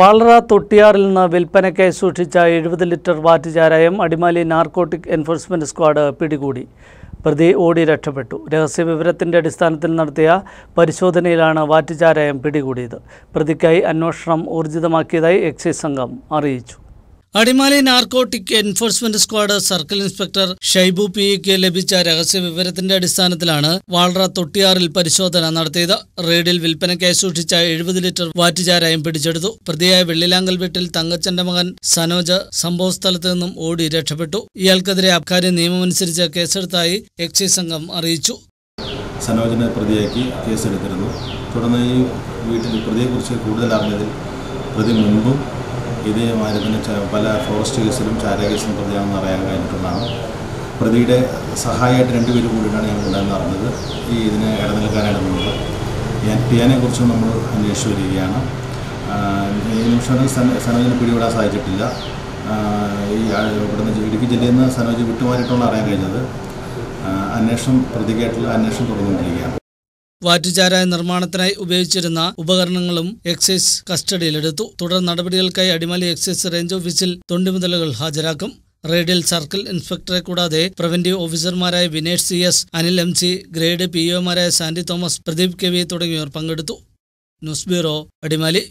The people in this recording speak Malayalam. വാളറ തൊട്ടിയാറിൽ നിന്ന് വിൽപ്പനയ്ക്കായി സൂക്ഷിച്ച 70 ലിറ്റർ വാറ്റ് ചാരായം അടിമാലി നർകോട്ടിക് എൻഫോഴ്സ്മെന്റ് സ്ക്വാഡ് പിടികൂടി. പ്രതി ഓടി രക്ഷപ്പെട്ടു. രഹസ്യവിവരത്തിന്റെ അടിസ്ഥാനത്തിൽ നടത്തിയ പരിശോധനയിലാണ് വാറ്റ് ചാരായം പിടികൂടിയത്. പ്രതിക്കായി അന്വേഷണം ഊർജിതമാക്കിയതായി എക്സൈസ് സംഘം അറിയിച്ചു. Adimali narcotic enforcement squad circle inspector Shaibu പിക്ക് ലഭിച്ച രഹസ്യവിവരത്തിന്റെ അടിസ്ഥാനത്തിലാണ് വാളറ തൊട്ടിയാറിൽ പരിശോധന നടത്തിയത്. റെയ്ഡിൽ വിൽപ്പനയ്ക്കായി സൂക്ഷിച്ച 70 ലിറ്റർ വാറ്റ് ചാരായം പിടിച്ചെടുത്തു. പ്രതിയായ വെള്ളിലാങ്കൽ വീട്ടിൽ തങ്കച്ചന്റെ മകൻ സനോജ് സംഭവ സ്ഥലത്ത് നിന്നും ഓടി രക്ഷപ്പെട്ടു. ഇയാൾക്കെതിരെ അബ്കാരി നിയമമനുസരിച്ച് കേസെടുത്തായി എക്സൈസ് സംഘം അറിയിച്ചു. സനോജിനെ പ്രതിയാക്കി കേസെടുത്തിരുന്നു. തുടർന്ന് ഈ വീട്ടിൽ പ്രതിയെക്കുറിച്ച് കൂടുതൽ അറിഞ്ഞതിൽ പ്രതി മുൻപും ഇതേമാതിരി തന്നെ പല ഫോറസ്റ്റ് കേസിലും ചാരായ കേസിലും പ്രതിയാണെന്ന് അറിയാൻ കഴിഞ്ഞിട്ടുള്ളതാണ്. പ്രതിയുടെ സഹായമായിട്ട് 2 പേര് കൂടിയിട്ടാണ് ഞങ്ങൾ ഉണ്ടെന്ന് അറിഞ്ഞത്. ഈ ഇതിനെ ഇടനിൽക്കാനായിട്ട് നിന്നത് പിയാനെക്കുറിച്ചും നമ്മൾ അന്വേഷിച്ചു വരികയാണ്. ഈ നിമിഷം സനോജിന് പിടികൂടാൻ സാധിച്ചിട്ടില്ല. ഈ ഇവിടുന്ന് ഇടുക്കി ജില്ലയിൽ നിന്ന് സനോജ് വിട്ടുമാറിയിട്ടുള്ള അറിയാൻ കഴിഞ്ഞത്. അന്വേഷണം പ്രതിക്കായിട്ടുള്ള അന്വേഷണം തുടർന്നുകൊണ്ടിരിക്കുകയാണ്. വാറ്റുചാരായ നിർമ്മാണത്തിനായി ഉപയോഗിച്ചിരുന്ന ഉപകരണങ്ങളും എക്സൈസ് കസ്റ്റഡിയിലെടുത്തു. തുടർ നടപടികൾക്കായി അടിമാലി എക്സൈസ് റേഞ്ച് ഓഫീസിൽ തൊണ്ടിമുതലുകൾ ഹാജരാക്കും. റെയ്ഡിൽ സർക്കിൾ ഇൻസ്പെക്ടറെ കൂടാതെ പ്രവന്റീവ് ഓഫീസർമാരായ Vinesh CS, Anil MC, grade PO മാരായ സാൻഡി തോമസ്, പ്രദീപ് KV തുടങ്ങിയവർ പങ്കെടുത്തു. News bureau, Adimali.